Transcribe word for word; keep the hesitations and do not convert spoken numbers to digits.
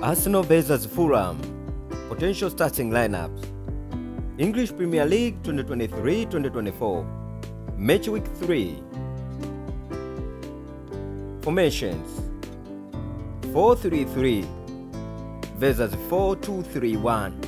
Arsenal versus Fulham, potential starting lineups. English Premier League twenty twenty-three twenty twenty-four, Matchweek three. Formations: four three three versus four two three one.